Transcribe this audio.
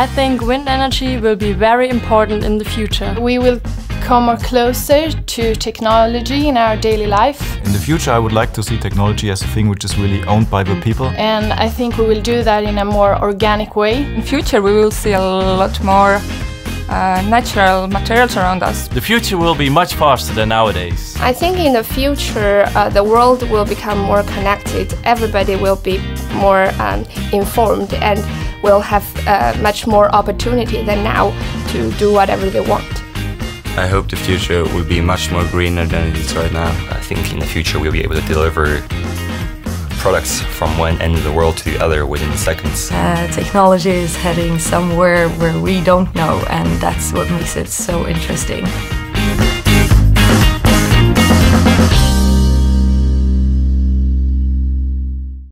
I think wind energy will be very important in the future. We will come closer to technology in our daily life. In the future I would like to see technology as a thing which is really owned by the people. And I think we will do that in a more organic way. In future we will see a lot more natural materials around us. The future will be much faster than nowadays. I think in the future the world will become more connected, everybody will be more informed and will have much more opportunity than now to do whatever they want. I hope the future will be much more greener than it is right now. I think in the future we'll be able to deliver products from one end of the world to the other within seconds. Technology is heading somewhere where we don't know, and that's what makes it so interesting.